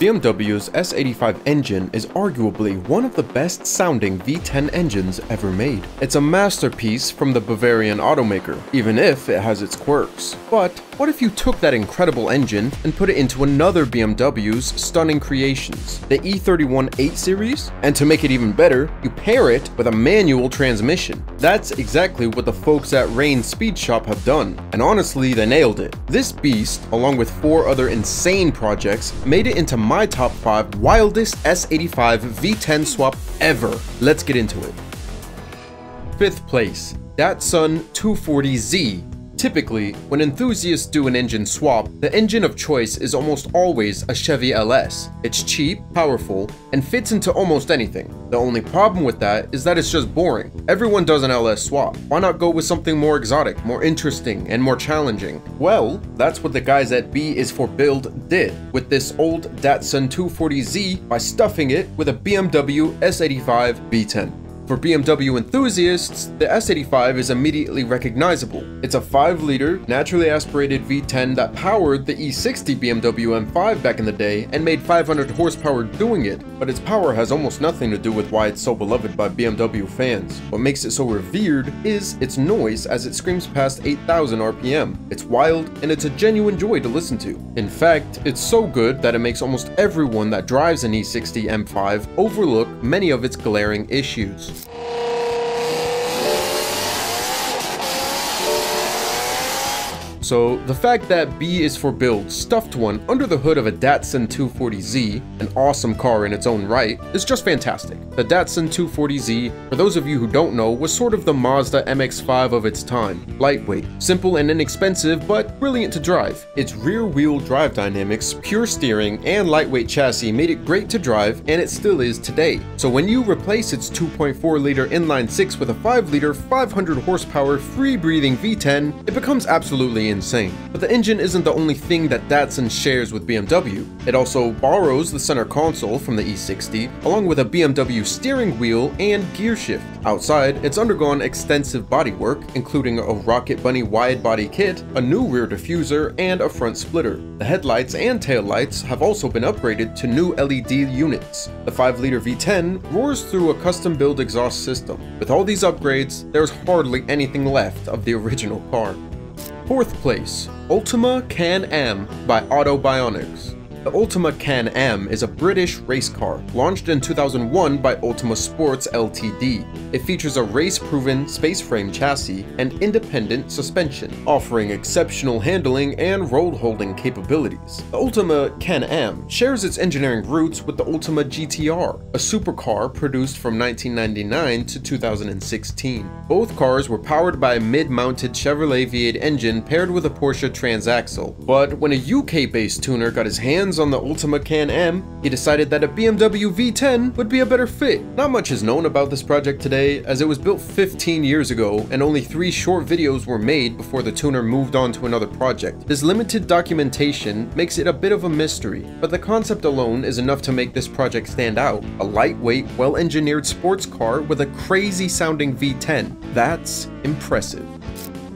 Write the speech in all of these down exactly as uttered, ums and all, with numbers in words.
B M W's S eighty-five engine is arguably one of the best sounding V ten engines ever made. It's a masterpiece from the Bavarian automaker, even if it has its quirks. But what if you took that incredible engine and put it into another B M W's stunning creations, the E thirty-one eight series? And to make it even better, you pair it with a manual transmission. That's exactly what the folks at Reyn Speed Shop have done, and honestly, they nailed it. This beast, along with four other insane projects, made it into my top five wildest S eighty-five V ten swap ever. Let's get into it. Fifth place, Datsun two forty Z. Typically, when enthusiasts do an engine swap, the engine of choice is almost always a Chevy L S. It's cheap, powerful, and fits into almost anything. The only problem with that is that it's just boring. Everyone does an L S swap. Why not go with something more exotic, more interesting, and more challenging? Well, that's what the guys at B is for Build did with this old Datsun two forty Z by stuffing it with a B M W S eighty-five V ten. For B M W enthusiasts, the S eighty-five is immediately recognizable. It's a five liter, naturally aspirated V ten that powered the E sixty B M W M five back in the day and made five hundred horsepower doing it, but its power has almost nothing to do with why it's so beloved by B M W fans. What makes it so revered is its noise as it screams past eight thousand R P M. It's wild, and it's a genuine joy to listen to. In fact, it's so good that it makes almost everyone that drives an E sixty M five overlook many of its glaring issues. So the fact that B is for Build stuffed one under the hood of a Datsun two forty Z, an awesome car in its own right, is just fantastic. The Datsun two forty Z, for those of you who don't know, was sort of the Mazda M X five of its time. Lightweight, simple and inexpensive, but brilliant to drive. Its rear-wheel drive dynamics, pure steering, and lightweight chassis made it great to drive, and it still is today. So when you replace its two point four liter inline six with a five liter, five hundred horsepower, free-breathing V ten, it becomes absolutely insane. Insane. But the engine isn't the only thing that Datsun shares with B M W. It also borrows the center console from the E sixty, along with a B M W steering wheel and gear shift. Outside, it's undergone extensive bodywork, including a Rocket Bunny wide body kit, a new rear diffuser, and a front splitter. The headlights and taillights have also been upgraded to new L E D units. The five liter V ten roars through a custom-built exhaust system. With all these upgrades, there's hardly anything left of the original car. Fourth place, Ultima Can-Am by Autobionics. The Ultima Can-Am is a British race car, launched in two thousand one by Ultima Sports Limited. It features a race-proven space frame chassis and independent suspension, offering exceptional handling and road-holding capabilities. The Ultima Can-Am shares its engineering roots with the Ultima G T R, a supercar produced from nineteen ninety-nine to two thousand sixteen. Both cars were powered by a mid-mounted Chevrolet V eight engine paired with a Porsche transaxle, but when a U K-based tuner got his hands on the Ultima Can-Am, he decided that a B M W V ten would be a better fit. Not much is known about this project today, as it was built fifteen years ago and only three short videos were made before the tuner moved on to another project. This limited documentation makes it a bit of a mystery, but the concept alone is enough to make this project stand out. A lightweight, well-engineered sports car with a crazy-sounding V ten. That's impressive.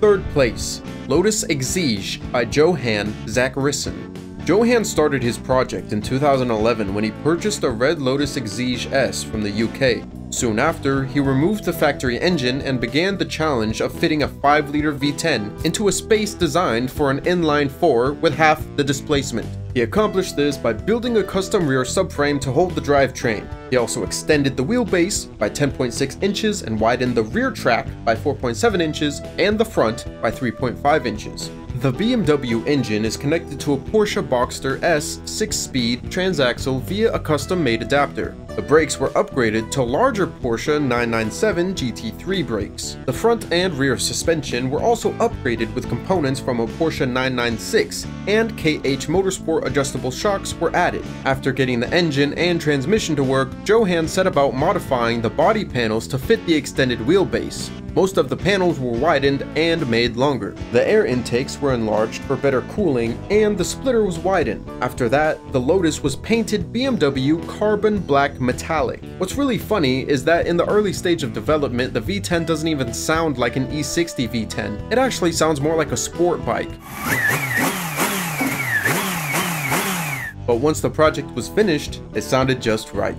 Third place, Lotus Exige by Johan Zachrisson. Johan started his project in two thousand eleven when he purchased a red Lotus Exige S from the U K. Soon after, he removed the factory engine and began the challenge of fitting a five liter V ten into a space designed for an inline four with half the displacement. He accomplished this by building a custom rear subframe to hold the drivetrain. He also extended the wheelbase by ten point six inches and widened the rear track by four point seven inches and the front by three point five inches. The B M W engine is connected to a Porsche Boxster S six speed transaxle via a custom-made adapter. The brakes were upgraded to larger Porsche nine ninety-seven G T three brakes. The front and rear suspension were also upgraded with components from a Porsche nine ninety-six, and K H Motorsport adjustable shocks were added. After getting the engine and transmission to work, Johan set about modifying the body panels to fit the extended wheelbase. Most of the panels were widened and made longer. The air intakes were enlarged for better cooling, and the splitter was widened. After that, the Lotus was painted B M W Carbon Black Metallic. What's really funny is that in the early stage of development, the V ten doesn't even sound like an E sixty V ten. It actually sounds more like a sport bike. but once the project was finished, it sounded just right.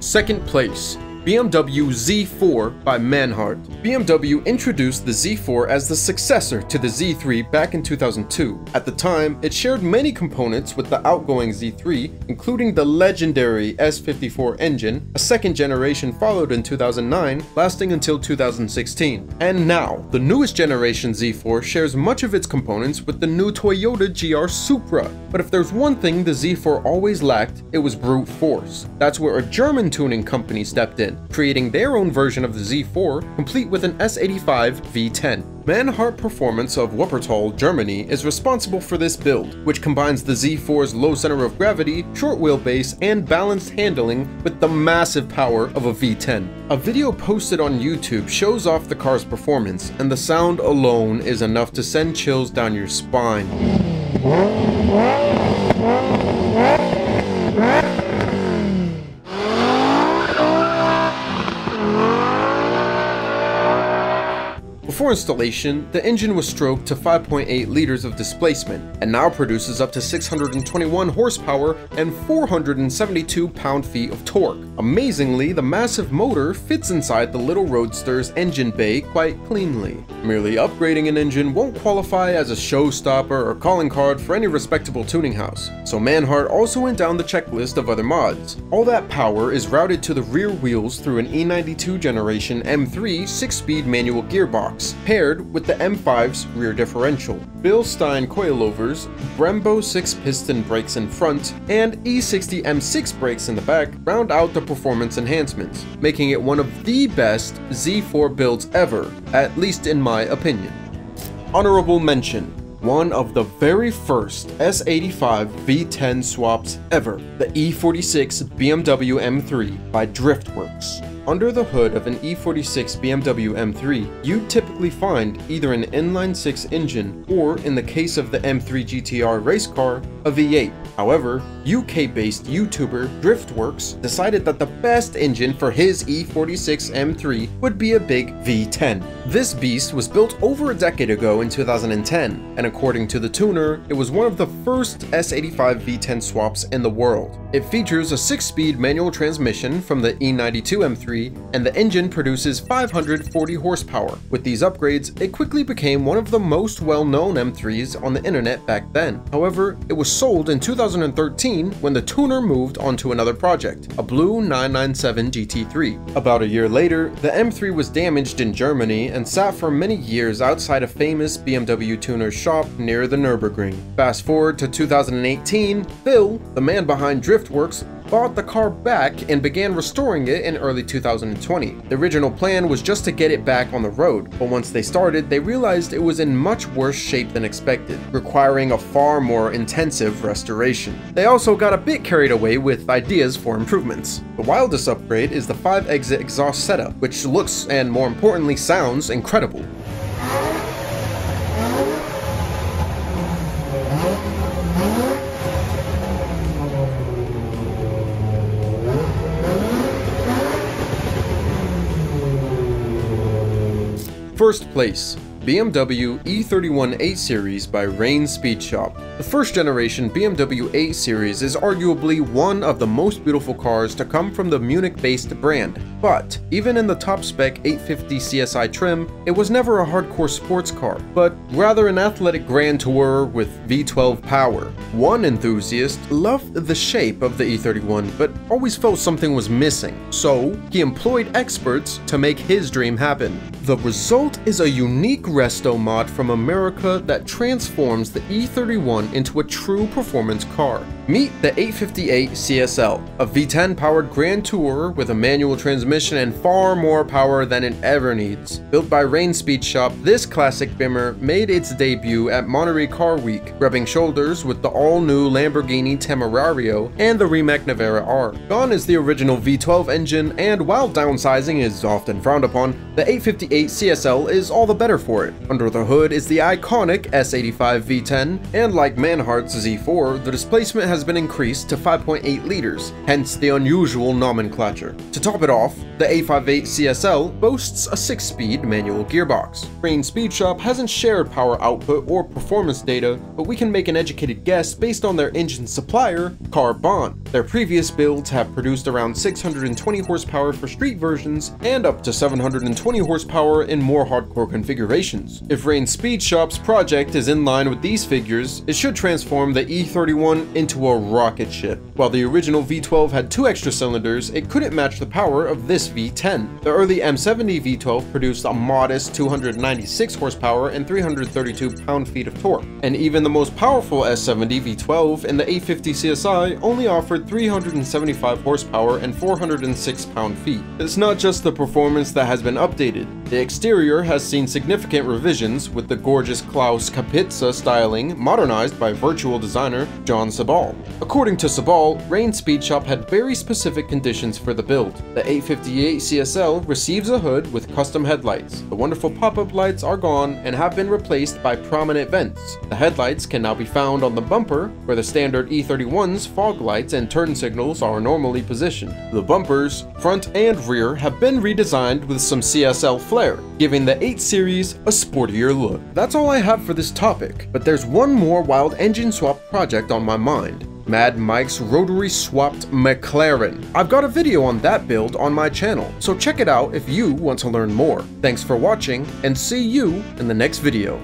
Second place, B M W Z four by Manhart. B M W introduced the Z four as the successor to the Z three back in two thousand two. At the time, it shared many components with the outgoing Z three, including the legendary S fifty-four engine. A second generation followed in two thousand nine, lasting until two thousand sixteen. And now, the newest generation Z four shares much of its components with the new Toyota G R Supra. But if there's one thing the Z four always lacked, it was brute force. That's where a German tuning company stepped in, creating their own version of the Z four, complete with an S eighty-five V ten. Manhart Performance of Wuppertal, Germany is responsible for this build, which combines the Z four's low center of gravity, short wheelbase, and balanced handling with the massive power of a V ten. A video posted on YouTube shows off the car's performance, and the sound alone is enough to send chills down your spine. Before installation, the engine was stroked to five point eight liters of displacement, and now produces up to six hundred twenty-one horsepower and four hundred seventy-two pound-feet of torque. Amazingly, the massive motor fits inside the little roadster's engine bay quite cleanly. Merely upgrading an engine won't qualify as a showstopper or calling card for any respectable tuning house, so Manhart also went down the checklist of other mods. All that power is routed to the rear wheels through an E ninety-two generation M three six-speed manual gearbox, paired with the M five's rear differential, Bilstein coilovers, Brembo six-piston brakes in front, and E sixty M six brakes in the back round out the performance enhancements, making it one of the best Z four builds ever, at least in my opinion. Honorable mention: one of the very first S eighty-five V ten swaps ever, the E forty-six B M W M three by Driftworks. Under the hood of an E forty-six B M W M three, you typically find either an inline six engine or, in the case of the M three G T R race car, a V eight. However, U K-based YouTuber Driftworks decided that the best engine for his E forty-six M three would be a big V ten. This beast was built over a decade ago in two thousand ten, and according to the tuner, it was one of the first S eighty-five V ten swaps in the world. It features a six-speed manual transmission from the E ninety-two M three, and the engine produces five hundred forty horsepower. With these upgrades, it quickly became one of the most well-known M threes on the internet back then. However, it was sold in two thousand thirteen when the tuner moved onto another project, a blue nine ninety-seven G T three. About a year later, the M three was damaged in Germany and sat for many years outside a famous B M W tuner's shop near the Nürburgring. Fast forward to two thousand eighteen, Phil, the man behind Driftworks, bought the car back and began restoring it in early two thousand twenty. The original plan was just to get it back on the road, but once they started, they realized it was in much worse shape than expected, requiring a far more intensive restoration. They also got a bit carried away with ideas for improvements. The wildest upgrade is the five-exit exhaust setup, which looks, and more importantly sounds, incredible. First place, B M W E thirty-one eight series by Reyn Speed Shop. The first generation B M W eight series is arguably one of the most beautiful cars to come from the Munich-based brand, but even in the top-spec eight fifty C S I trim, it was never a hardcore sports car, but rather an athletic grand tourer with V twelve power. One enthusiast loved the shape of the E thirty-one, but always felt something was missing, so he employed experts to make his dream happen. The result is a unique resto mod from America that transforms the E thirty-one into a true performance car. Meet the eight fifty-eight C S L, a V ten powered grand tourer with a manual transmission and far more power than it ever needs. Built by Reyn Speed Shop, this classic bimmer made its debut at Monterey Car Week, rubbing shoulders with the all-new Lamborghini Temerario and the Rimac Nevera R. Gone is the original V twelve engine, and while downsizing is often frowned upon, the eight fifty-eight C S L is all the better for it. Under the hood is the iconic S eighty-five V ten, and like Manhart's Z four, the displacement has has been increased to five point eight liters, hence the unusual nomenclature. To top it off, the A fifty-eight C S L boasts a six-speed manual gearbox. Reyn Speed Shop hasn't shared power output or performance data, but we can make an educated guess based on their engine supplier, Car Bond. Their previous builds have produced around six hundred twenty horsepower for street versions and up to seven hundred twenty horsepower in more hardcore configurations. If Reyn Speed Shop's project is in line with these figures, it should transform the E thirty-one into a rocket ship. While the original V twelve had two extra cylinders, it couldn't match the power of this V ten. The early M seventy V twelve produced a modest two hundred ninety-six horsepower and three hundred thirty-two pound-feet of torque, and even the most powerful S seventy V twelve and the A fifty C S I only offered three hundred seventy-five horsepower and four hundred six pound-feet. It's not just the performance that has been updated. The exterior has seen significant revisions, with the gorgeous Klaus Kapitza styling modernized by virtual designer John Sabal. According to Sabal, Reyn Speed Shop had very specific conditions for the build. The A fifty-eight C S L receives a hood with custom headlights. The wonderful pop-up lights are gone and have been replaced by prominent vents. The headlights can now be found on the bumper, where the standard E thirty-one's fog lights and turn signals are normally positioned. The bumpers, front and rear, have been redesigned with some C S L flair, giving the eight series a sportier look. That's all I have for this topic, but there's one more wild engine swap project on my mind. Mad Mike's rotary swapped McLaren. I've got a video on that build on my channel, so check it out if you want to learn more. Thanks for watching, and see you in the next video.